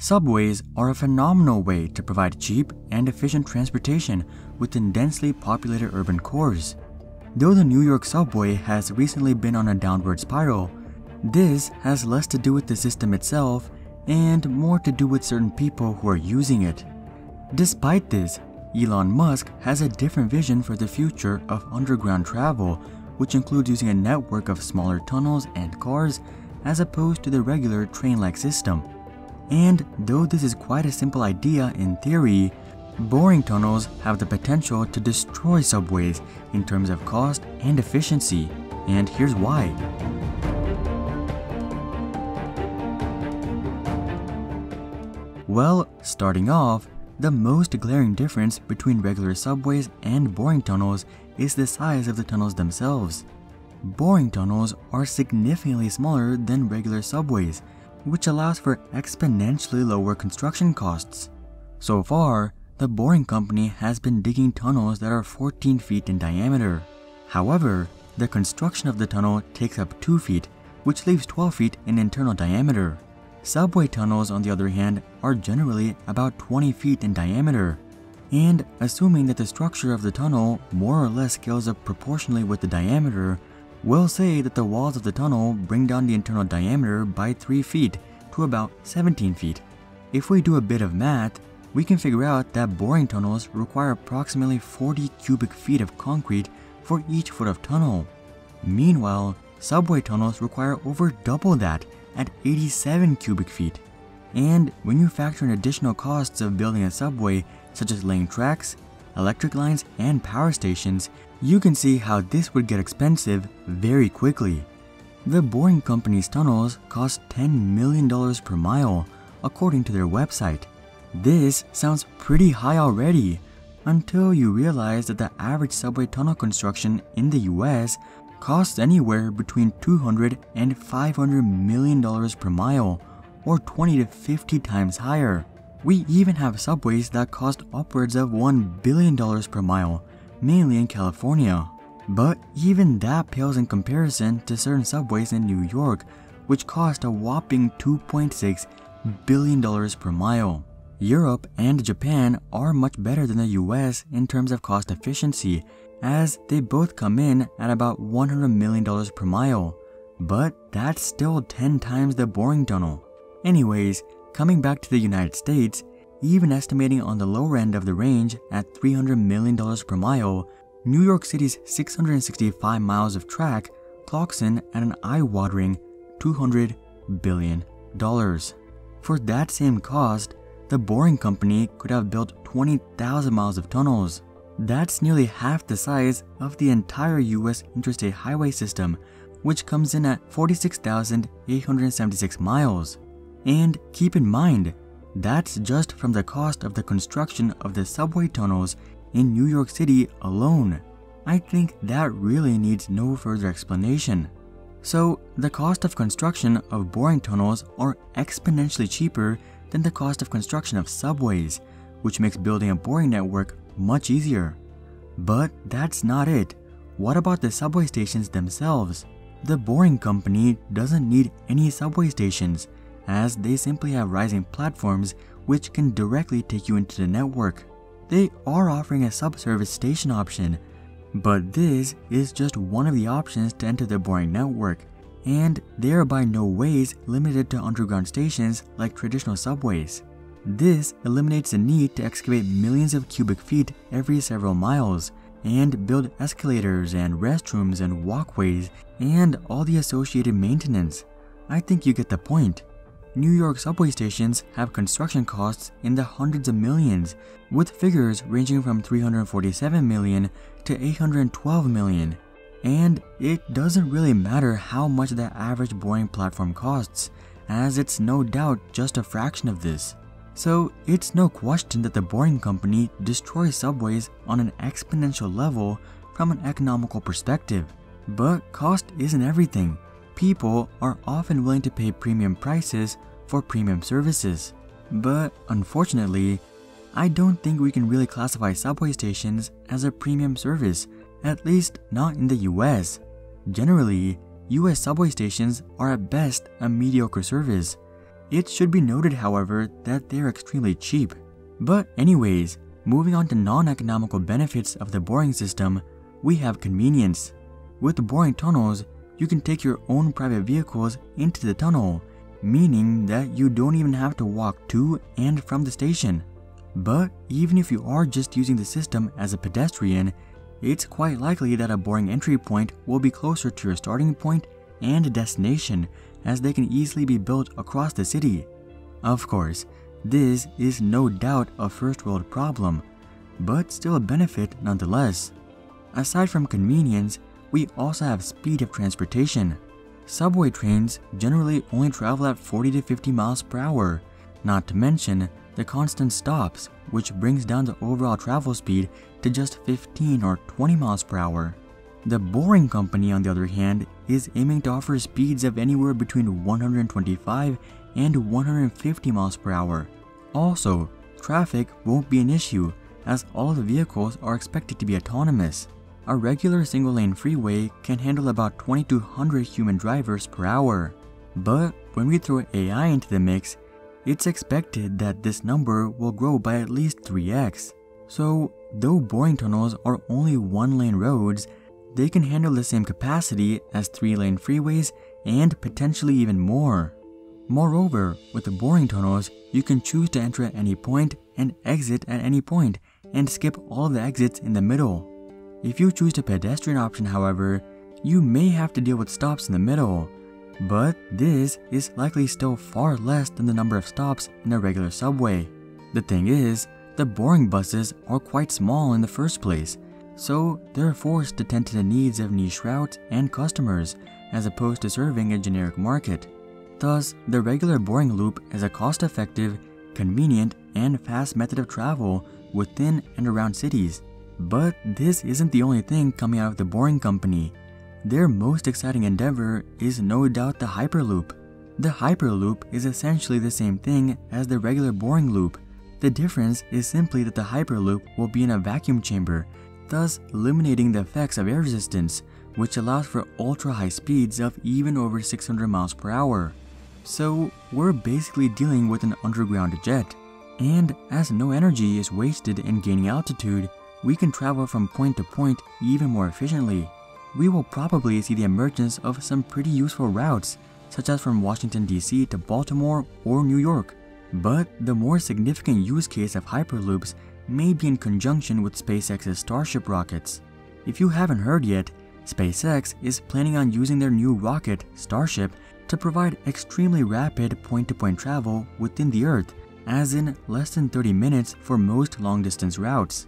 Subways are a phenomenal way to provide cheap and efficient transportation within densely populated urban cores. Though the New York subway has recently been on a downward spiral, this has less to do with the system itself and more to do with certain people who are using it. Despite this, Elon Musk has a different vision for the future of underground travel, which includes using a network of smaller tunnels and cars as opposed to the regular train-like system. And though this is quite a simple idea in theory, boring tunnels have the potential to destroy subways in terms of cost and efficiency, and here's why. Well, starting off, the most glaring difference between regular subways and boring tunnels is the size of the tunnels themselves. Boring tunnels are significantly smaller than regular subways, which allows for exponentially lower construction costs. So far, the Boring Company has been digging tunnels that are 14 feet in diameter. However, the construction of the tunnel takes up 2 feet, which leaves 12 feet in internal diameter. Subway tunnels, on the other hand, are generally about 20 feet in diameter. And assuming that the structure of the tunnel more or less scales up proportionally with the diameter, we'll say that the walls of the tunnel bring down the internal diameter by 3 feet to about 17 feet. If we do a bit of math, we can figure out that boring tunnels require approximately 40 cubic feet of concrete for each foot of tunnel. Meanwhile, subway tunnels require over double that at 87 cubic feet. And when you factor in additional costs of building a subway, such as laying tracks, electric lines, and power stations, you can see how this would get expensive very quickly. The Boring Company's tunnels cost $10 million per mile, according to their website. This sounds pretty high already, until you realize that the average subway tunnel construction in the US costs anywhere between $200 and $500 million per mile, or 20 to 50 times higher. We even have subways that cost upwards of $1 billion per mile, mainly in California. But even that pales in comparison to certain subways in New York, which cost a whopping $2.6 billion per mile. Europe and Japan are much better than the US in terms of cost efficiency, as they both come in at about $100 million per mile. But that's still 10 times the boring tunnel. Anyways, coming back to the United States, even estimating on the lower end of the range at $300 million per mile, New York City's 665 miles of track clocks in at an eye-watering $200 billion. For that same cost, the Boring Company could have built 20,000 miles of tunnels. That's nearly half the size of the entire US interstate highway system, which comes in at 46,876 miles. And keep in mind, that's just from the cost of the construction of the subway tunnels in New York City alone. I think that really needs no further explanation. So, the cost of construction of boring tunnels are exponentially cheaper than the cost of construction of subways, which makes building a boring network much easier. But that's not it. What about the subway stations themselves? The Boring Company doesn't need any subway stations, as they simply have rising platforms which can directly take you into the network. They are offering a sub-service station option, but this is just one of the options to enter the boring network, and they are by no ways limited to underground stations like traditional subways. This eliminates the need to excavate millions of cubic feet every several miles, and build escalators and restrooms and walkways and all the associated maintenance. I think you get the point. New York subway stations have construction costs in the hundreds of millions, with figures ranging from $347 million to $812 million. And it doesn't really matter how much the average boring platform costs, as it's no doubt just a fraction of this. So it's no question that the Boring Company destroys subways on an exponential level from an economical perspective. But cost isn't everything. People are often willing to pay premium prices for premium services. But unfortunately, I don't think we can really classify subway stations as a premium service, at least not in the US. Generally, US subway stations are at best a mediocre service. It should be noted, however, that they're extremely cheap. But anyways, moving on to non-economical benefits of the boring system, we have convenience. With the boring tunnels, you can take your own private vehicles into the tunnel, meaning that you don't even have to walk to and from the station. But even if you are just using the system as a pedestrian, it's quite likely that a boring entry point will be closer to your starting point and destination, as they can easily be built across the city. Of course, this is no doubt a first world problem, but still a benefit nonetheless. Aside from convenience, we also have speed of transportation. Subway trains generally only travel at 40 to 50 miles per hour, not to mention the constant stops, which brings down the overall travel speed to just 15 or 20 miles per hour. The Boring Company, on the other hand, is aiming to offer speeds of anywhere between 125 and 150 miles per hour. Also, traffic won't be an issue, as all of the vehicles are expected to be autonomous. A regular single-lane freeway can handle about 2,200 human drivers per hour. But when we throw AI into the mix, it's expected that this number will grow by at least 3x. So, though boring tunnels are only one-lane roads, they can handle the same capacity as three-lane freeways and potentially even more. Moreover, with the boring tunnels, you can choose to enter at any point and exit at any point, and skip all of the exits in the middle. If you choose the pedestrian option, however, you may have to deal with stops in the middle, but this is likely still far less than the number of stops in a regular subway. The thing is, the boring buses are quite small in the first place, so they're forced to tend to the needs of niche routes and customers, as opposed to serving a generic market. Thus, the regular boring loop is a cost-effective, convenient, and fast method of travel within and around cities. But this isn't the only thing coming out of the Boring Company. Their most exciting endeavor is no doubt the Hyperloop. The Hyperloop is essentially the same thing as the regular boring loop. The difference is simply that the Hyperloop will be in a vacuum chamber, thus eliminating the effects of air resistance, which allows for ultra-high speeds of even over 600 miles per hour. So we're basically dealing with an underground jet. And as no energy is wasted in gaining altitude, we can travel from point to point even more efficiently. We will probably see the emergence of some pretty useful routes, such as from Washington DC to Baltimore or New York. But the more significant use case of Hyperloops may be in conjunction with SpaceX's Starship rockets. If you haven't heard yet, SpaceX is planning on using their new rocket, Starship, to provide extremely rapid point-to-point travel within the Earth, as in less than 30 minutes for most long-distance routes.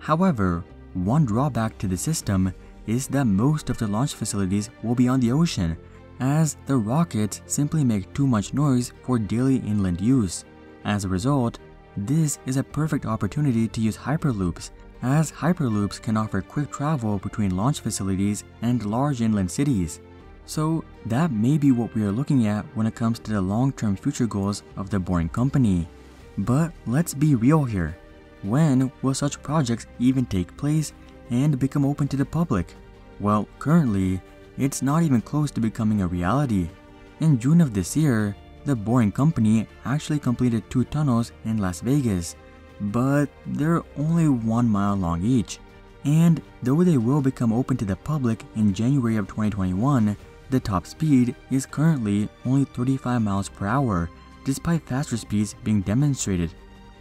However, one drawback to the system is that most of the launch facilities will be on the ocean, as the rockets simply make too much noise for daily inland use. As a result, this is a perfect opportunity to use Hyperloops, as Hyperloops can offer quick travel between launch facilities and large inland cities. So that may be what we are looking at when it comes to the long-term future goals of the Boring Company. But let's be real here. When will such projects even take place and become open to the public? Well, currently, it's not even close to becoming a reality. In June of this year, the Boring Company actually completed 2 tunnels in Las Vegas, but they're only 1 mile long each. And though they will become open to the public in January of 2021, the top speed is currently only 35 miles per hour, despite faster speeds being demonstrated.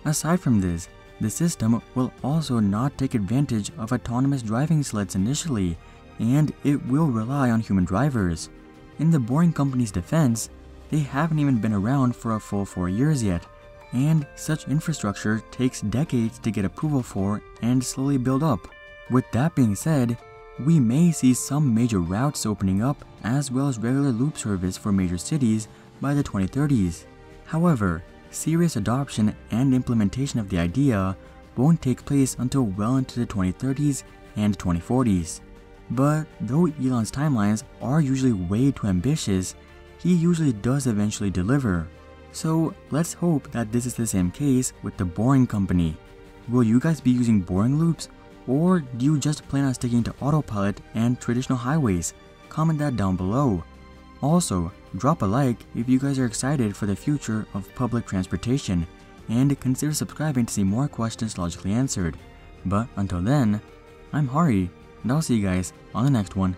Aside from this, the system will also not take advantage of autonomous driving sleds initially, and it will rely on human drivers. In the Boring Company's defense, they haven't even been around for a full 4 years yet, and such infrastructure takes decades to get approval for and slowly build up. With that being said, we may see some major routes opening up as well as regular loop service for major cities by the 2030s. However, serious adoption and implementation of the idea won't take place until well into the 2030s and 2040s. But though Elon's timelines are usually way too ambitious, he usually does eventually deliver. So let's hope that this is the same case with the Boring Company. Will you guys be using boring loops, or do you just plan on sticking to autopilot and traditional highways? Comment that down below. Also, Drop a like if you guys are excited for the future of public transportation, and consider subscribing to see more questions logically answered. But until then, I'm Hari, and I'll see you guys on the next one.